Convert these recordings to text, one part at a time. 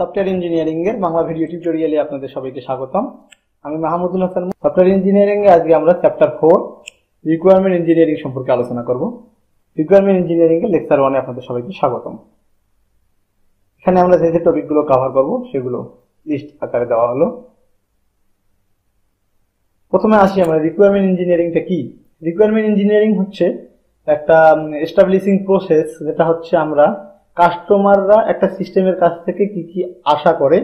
Software engineering এর Bangla video টিউটোরিয়ালে আপনাদের সবাইকে স্বাগতম। আমি মাহমুদুল হাসান। সফটওয়্যার ইঞ্জিনিয়ারিং এ আজকে আমরা চ্যাপ্টার 4 রিকোয়ারমেন্ট ইঞ্জিনিয়ারিং সম্পর্কে আলোচনা করব। রিকোয়ারমেন্ট ইঞ্জিনিয়ারিং এর লেকচার 1 এ আপনাদের সবাইকে স্বাগতম। এখানে আমরা যে যে টপিকগুলো কভার করব সেগুলো লিস্ট আকারে দেওয়া হলো। প্রথমে আসি আমরা রিকোয়ারমেন্ট ইঞ্জিনিয়ারিংটা কি। রিকোয়ারমেন্ট ইঞ্জিনিয়ারিং হচ্ছে একটা এস্টাবলিশিং প্রসেস, যেটা হচ্ছে আমরা কাস্টমাররা একটা সিস্টেমের কাছ থেকে কি কি আশা করে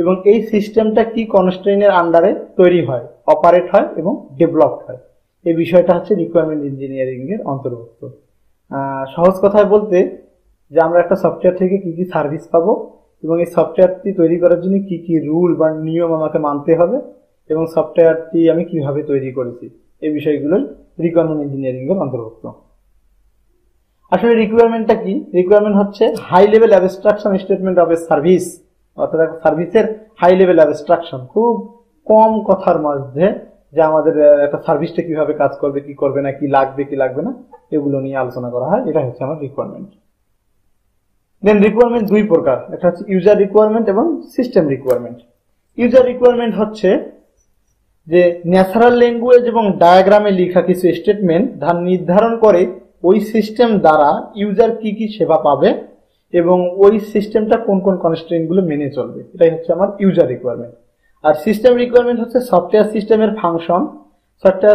এবং এই সিস্টেমটা কি কনস্ট্রেইনের আন্ডারে তৈরি হয়, অপারেট হয় এবং ডেভেলপ হয়। এই বিষয়টা হচ্ছে রিকোয়ারমেন্ট ইঞ্জিনিয়ারিং এর অন্তর্ভুক্ত। সহজ কথায় বলতে যে আমরা একটা সফটওয়্যার থেকে কি কি সার্ভিস পাবো এবং এই সফটওয়্যারটি তৈরি করার জন্য কি কি রুল বা নিয়ম আমাকে মানতে হবে এবং সফটওয়্যারটি আমি কিভাবে তৈরি করেছি, এই বিষয়গুলোই রিকোয়ারমেন্ট ইঞ্জিনিয়ারিং এর অন্তর্ভুক্ত। আসলে রিকোয়ারমেন্টটা কি? রিকোয়ারমেন্ট হচ্ছে high level abstraction statement of a service, অর্থাৎ সার্ভিসের হাই লেভেল অ্যাবস্ট্রাকশন, খুব কম কথার মধ্যে যে আমাদের একটা সার্ভিসটা কিভাবে কাজ করবে, কি করবে না, কি লাগবে কি লাগবে না, এগুলো নিয়ে আলোচনা করা হয়। এটা হচ্ছে আমার রিকোয়ারমেন্ট। দেন রিকোয়ারমেন্ট দুই প্রকার, একটা হচ্ছে ইউজার রিকোয়ারমেন্ট এবং সিস্টেম রিকোয়ারমেন্ট। ইউজার রিকোয়ারমেন্ট হচ্ছে যে ন্যাচারাল ল্যাঙ্গুয়েজ এবং ডায়াগ্রামে লেখা কিছু স্টেটমেন্ট ধার নির্ধারণ করে ওই সিস্টেম দ্বারা ইউজার কি কি সেবা পাবে এবং ওই সিস্টেমটা কোন কোন কনস্ট্রেইনগুলো মেনে চলবে। এটাই হচ্ছে আমার ইউজার রিকোয়ারমেন্ট। আর সিস্টেম রিকোয়ারমেন্ট হচ্ছে সফটওয়্যার সিস্টেমের ফাংশন,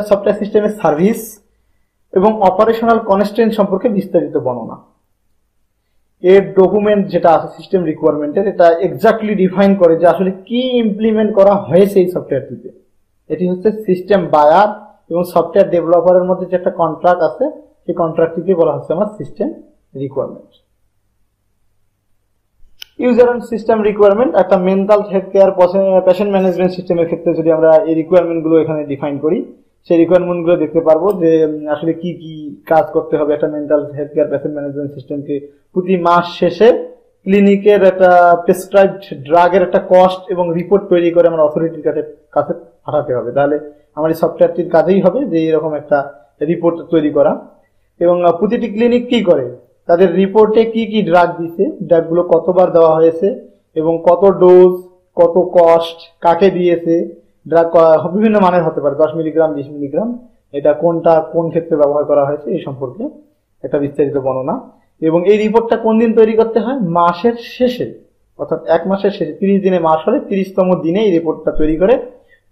সফটওয়্যার সিস্টেমের সার্ভিস এবং অপারেশনাল কনস্ট্রেইন সম্পর্কে বিস্তারিত বর্ণনা। এর ডকুমেন্ট যেটা আছে সিস্টেম রিকোয়ারমেন্টের, এটা এক্স্যাক্টলি ডিফাইন করে যে আসলে কি ইমপ্লিমেন্ট করা হয়েছে এই সফটওয়্যারটিতে। এটি হচ্ছে সিস্টেম বায়ার এবং সফটওয়্যার ডেভেলপারের মধ্যে যে একটা কন্ট্রাক্ট আছে, সেই কন্ট্রাক্টটিকে বলা হচ্ছে আমার system requirement. User and system requirement, একটা mental health care patient management সিস্টেমের ক্ষেত্রে যদি আমরা এই রিকোয়ারমেন্টগুলো এখানে ডিফাইন করি, সেই রিকোয়ারমেন্টগুলো দেখতে পারবো যে আসলে কি কি কাজ করতে হবে। একটা mental health care patient management সিস্টেমকে প্রতি মাস শেষে ক্লিনিকের একটা প্রেসক্রাইবড ড্রাগের একটা কস্ট এবং রিপোর্ট তৈরি করে আমার অথরিটির কাছে পাঠাতে হবে, তাহলে আমার এই সফটওয়্যারটির কাজেই হবে যে এরকম একটা রিপোর্ট তৈরি করা। এবং প্রতিটি ক্লিনিক কি করে, তাদের রিপোর্টে কি কি ড্রাগ দিয়েছে, ড্রাগগুলো কতবার দেওয়া হয়েছে এবং কত ডোজ, কত কস্ট, কাকে দিয়েছে, ড্রাগ বিভিন্ন মানের হতে পারে, 10 মিলিগ্রাম, 20 মিলিগ্রাম, এটা কোনটা কোন ক্ষেত্রে ব্যবহার করা হয়েছে, এই সম্পর্কে একটা বিস্তারিত বর্ণনা। এবং এই রিপোর্টটা কোন দিন তৈরি করতে হয়, মাসের শেষে, অর্থাৎ এক মাসের শেষে 30 দিনে মাস হলে 30তম দিনে এই রিপোর্টটা তৈরি করে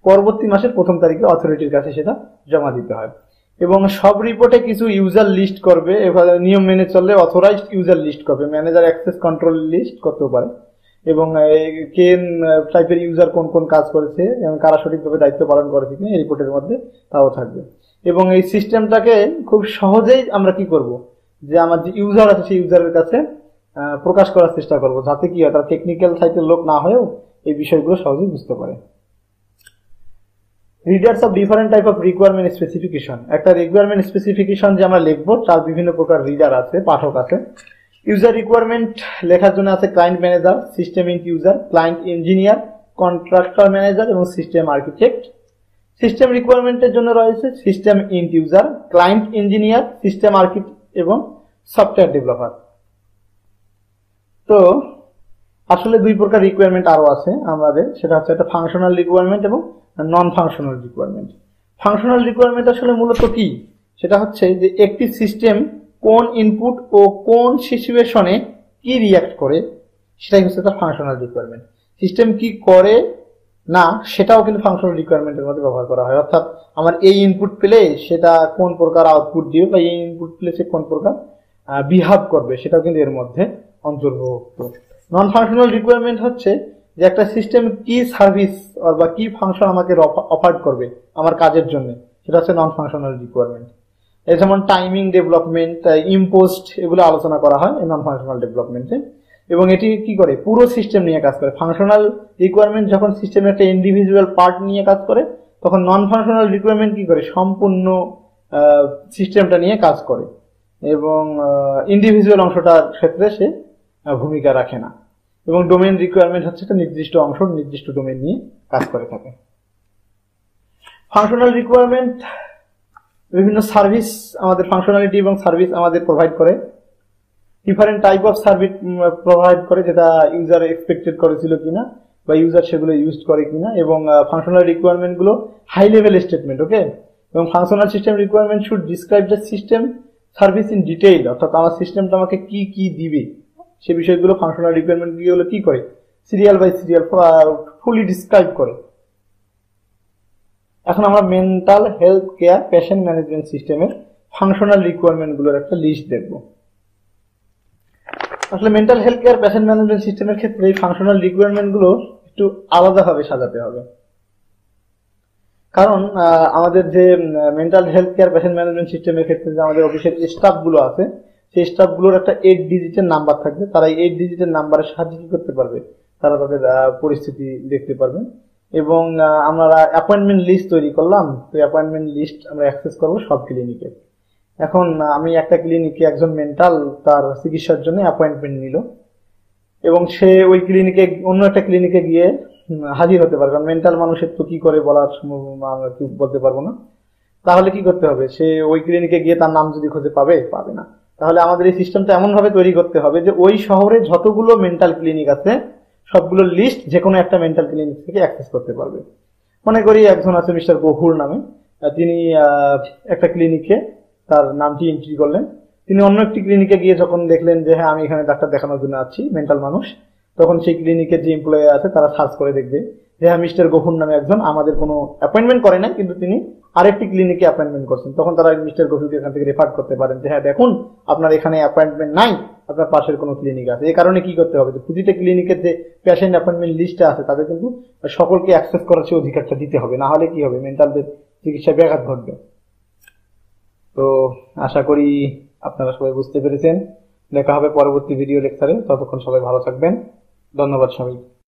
পরবর্তী মাসের 1 তারিখে অথরিটির কাছে সেটা জমা দিতে হয়। এবং সব রিপোর্টে কিছু ইউজার লিস্ট করবে, নিয়ম মেনে চললে অথরাইজড ইউজার লিস্ট করবে, ম্যানেজার অ্যাক্সেস কন্ট্রোল লিস্ট করতে পারে, এবং কেন টাইপের ইউজার কোন কোন কাজ করেছে এবং কারা সঠিকভাবে দায়িত্ব পালন করেছে কিনা এই রিপোর্টের মধ্যে তাও থাকবে। এবং এই সিস্টেমটাকে খুব সহজেই আমরা কি করব, যে আমার যে ইউজার আছে সেই ইউজারের কাছে প্রকাশ করার চেষ্টা করব, যাতে কি হয় তারা টেকনিক্যাল সাইটের লোক না হয়েও এই বিষয়গুলো সহজেই বুঝতে পারে। Readers of different type of requirement specification, একটা রিকোয়ারমেন্ট স্পেসিফিকেশন যে আমরা লিখবো তার বিভিন্ন প্রকার রিডার আছে, পাঠক আছে। ইউজার রিকোয়ারমেন্ট লেখার জন্য আছে client manager, system user, client engineer, contractor manager এবং সিস্টেম আর্কিটেক্ট। সিস্টেম রিকোয়ারমেন্টের জন্য রয়েছে system user, client engineer, system architect এবং সফটওয়্যার ডেভেলপার। তো আসলে দুই প্রকার রিকোয়ারমেন্ট আরো আছে আমাদের, সেটা হচ্ছে একটা ফাংশনাল রিকোয়ারমেন্ট এবং non functional requirement. Functional requirement আসলে মূলত কি, সেটা হচ্ছে যে একটি সিস্টেম কোন ইনপুট ও কোন সিচুয়েশনে কি রিয়াক্ট করে, সেটাই হচ্ছে তার ফাংশনাল রিকোয়ারমেন্ট। সিস্টেম কি করে না সেটাও কিন্তু ফাংশনাল রিকোয়ারমেন্টের মধ্যে ব্যবহার করা হয়, অর্থাৎ আমার এই ইনপুট পেলে সেটা কোন প্রকার আউটপুট দিবে বা এই ইনপুট পেলে সে কোন প্রকার বিহেভ করবে, সেটাও কিন্তু এর মধ্যে অন্তর্ভুক্ত। নন ফাংশনাল রিকোয়ারমেন্ট হচ্ছে যে একটা সিস্টেম কি সার্ভিস বা কি ফাংশন আমাকে অফার করবে আমার কাজের জন্য, সেটা হচ্ছে নন ফাংশনাল রিকোয়ারমেন্ট। যেমন টাইমিং ডেভেলপমেন্ট, ইম্পোস্ট, এগুলো আলোচনা করা হয় নন ফাংশনাল ডেভেলপমেন্টে। এবং এটি কি করে, পুরো সিস্টেম নিয়ে কাজ করে। ফাংশনাল রিকোয়ারমেন্ট যখন সিস্টেমের একটা ইন্ডিভিজুয়াল পার্ট নিয়ে কাজ করে, তখন নন ফাংশনাল রিকোয়ারমেন্ট কি করে, সম্পূর্ণ সিস্টেমটা নিয়ে কাজ করে এবং ইন্ডিভিজুয়াল অংশটার ক্ষেত্রে সে ভূমিকা রাখে না। এবং ডোমেন রিকোয়ারমেন্ট হচ্ছে একটা নির্দিষ্ট অংশ, নির্দিষ্ট ডোমেন নিয়ে কাজ করে থাকে। ফাংশনাল রিকোয়ারমেন্ট বিভিন্ন সার্ভিস আমাদের, ফাংশনালিটি এবং সার্ভিস আমাদের প্রোভাইড করে। different type of service provide kore jeta user expected korechilo kina ba user shegulo used kore kina ebong functional requirement gulo high level statement okay ebong functional system requirement should describe the system service in detail অর্থাৎ আমার সিস্টেমটা আমাকে কি কি দিবে সেই বিষয়গুলো functional requirement গুলো কি করে serial by serial fully describe করে এখন আমরা mental health care patient management সিস্টেমের ফাংশনাল রিকোয়ারমেন্ট গুলোর একটা লিস্ট দেখব আসলে mental health care patient management সিস্টেমের ক্ষেত্রে এই ফাংশনাল রিকোয়ারমেন্ট গুলো একটু আলাদাভাবে সাজাতে হবে কারণ আমাদের যে mental health care patient management সিস্টেমের ক্ষেত্রে যে আমাদের অফিসের স্টাফ গুলো আছে সেই স্টাফ গুলোর একটা 8 ডিজিটের নাম্বার থাকবে তারা 8 ডিজিটের নম্বরে সাহায্য করতে পারবে তারা তাদের পরিস্থিতি দেখতে পারবে এবং আমরা অ্যাপয়েন্টমেন্ট লিস্ট তৈরি করলাম তো অ্যাপয়েন্টমেন্ট লিস্ট আমরা অ্যাক্সেস করব সব ক্লিনিকে এখন আমি একটা ক্লিনিকে একজন মেন্টাল তার চিকিৎসার জন্য অ্যাপয়েন্টমেন্ট নিল এবং সে ওই ক্লিনিকে অন্য একটা ক্লিনিকে গিয়ে হাজির হতে পারবে মেন্টাল মানুষের তো কি করে বলার সম্ভব আমরা কি বলতে পারবো না তাহলে কি করতে হবে সে ওই ক্লিনিকে গিয়ে তার নাম যদি খোঁজে পাবে না তাহলে আমাদের এই সিস্টেমটা এমন ভাবে তৈরি করতে হবে যে ওই শহরে যতগুলো মেন্টাল ক্লিনিক আছে সবগুলো লিস্ট যে কোনো একটা মেন্টাল ক্লিনিক থেকে অ্যাক্সেস করতে পারবে মনে করি একজন আছে মিস্টার গহুর নামে তিনি একটা ক্লিনিকে তার নামটি এন্ট্রি করলেন তিনি অন্য একটি ক্লিনিকে গিয়ে যখন দেখলেন যে হ্যাঁ আমি এখানে ডাক্তার দেখানোর জন্য আছি মেন্টাল মানুষ তখন সেই ক্লিনিকে যে এমপ্লয়ি আছে তারা সার্চ করে দেখবে যে হ্যাঁ মিস্টার গহুর নামে একজন আমাদের কোনো অ্যাপয়েন্টমেন্ট করে না কিন্তু তিনি আরেকটি ক্লিনিকে অ্যাপয়েন্টমেন্ট করছেন তখন তারা মিস্টার গহুরকে এখান থেকে রেফার করতে পারেন যে হ্যাঁ দেখুন আপনার এখানে অ্যাপয়েন্টমেন্ট নাই আপনার পাশের কোনো ক্লিনিক আছে এই কারণে কি করতে হবে যে প্রতিটা ক্লিনিকের যে পেশেন্ট অ্যাপয়েন্টমেন্ট লিস্টটা আছে তাদের কিন্তু সকলকে অ্যাক্সেস করার সেই অধিকারটা দিতে হবে না হলে কি হবে মেন্টালদের চিকিৎসা ব্যাঘাত ঘটবে তো আশা করি আপনারা সবাই বুঝতে পেরেছেন দেখা হবে পরবর্তী ভিডিও লেকচারে ততক্ষণ সবাই ভালো থাকবেন ধন্যবাদ সবাই